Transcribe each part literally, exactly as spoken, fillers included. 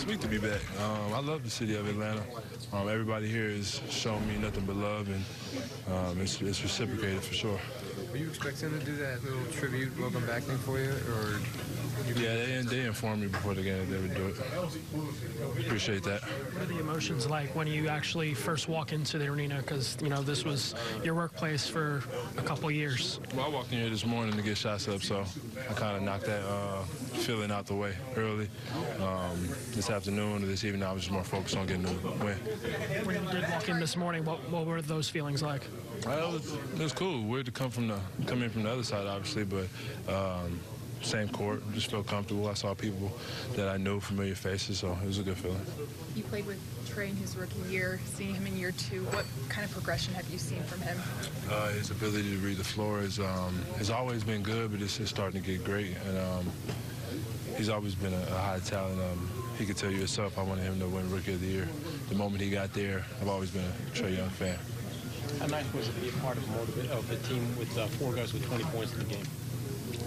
sweet to be back. Um, I love the city of Atlanta. Um, everybody here has shown me nothing but love, and um, it's, it's reciprocated for sure. Were you expecting to do that little tribute welcome back thing for you, or? Yeah, they, they informed me before the game that they would do it. Appreciate that. What are the emotions like when you actually first walk into the arena? Because, you know, this was your workplace for a couple years. Well, I walked in here this morning to get shots up, so I kind of knocked that uh, feeling out the way early. Um, this afternoon or this evening, I was just more focused on getting the win. When you did walk in this morning, what, what were those feelings like? Well, it was, it was cool. Weird to come from the come in from the other side, obviously, but. Um, Same court, just felt comfortable. I saw people that I knew, familiar faces, so it was a good feeling. You played with Trae in his rookie year, seeing him in year two. What kind of progression have you seen from him? Uh, his ability to read the floor is um, has always been good, but it's just starting to get great. And um, he's always been a, a high talent. Um, he could tell you himself, I wanted him to win Rookie of the Year. The moment he got there, I've always been a Trae Young fan. How nice was it to be a part of, more of a team with uh, four guys with twenty points in the game?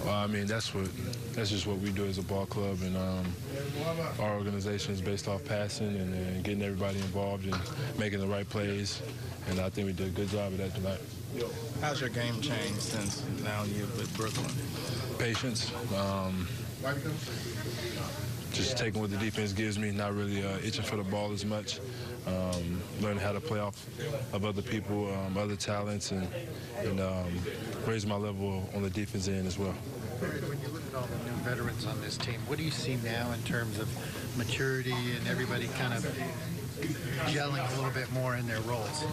Well, I mean, that's what that's just what we do as a ball club, and um, our organization is based off passing and, and getting everybody involved and making the right plays, and I think we did a good job of that tonight. How's your game changed since now you're with Brooklyn? Patience. Um, just taking what the defense gives me, not really uh, itching for the ball as much. Um, learning how to play off of other people, um, other talents, and, and um, raise my level on the defense end as well. When you look at all the new veterans on this team, what do you see now in terms of maturity and everybody kind of gelling a little bit more in their roles?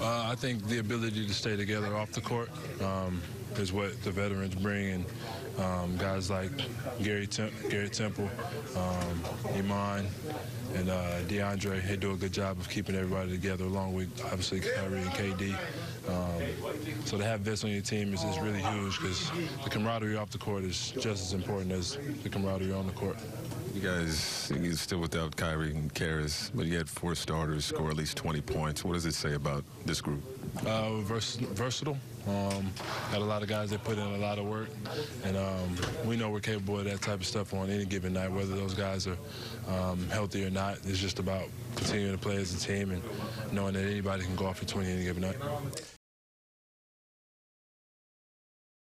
Uh, I think the ability to stay together off the court um, is what the veterans bring, and um, guys like Gary, Tem Gary Temple, um, Iman, and uh, DeAndre, they do a good job of keeping everybody together, along with, obviously, Kyrie and K D. Um, so to have vets on your team is, is really huge, because the camaraderie off the court is just as important as the camaraderie on the court. You guys, you're still without Kyrie and Karras, but you had four starters score at least twenty points. What does it say about this group? Uh, vers versatile. Um, got a lot of guys that put in a lot of work, and um, we know we're capable of that type of stuff on any given night, whether those guys are um, healthy or not. It's just about continuing to play as a team and knowing that anybody can go off for twenty any given night.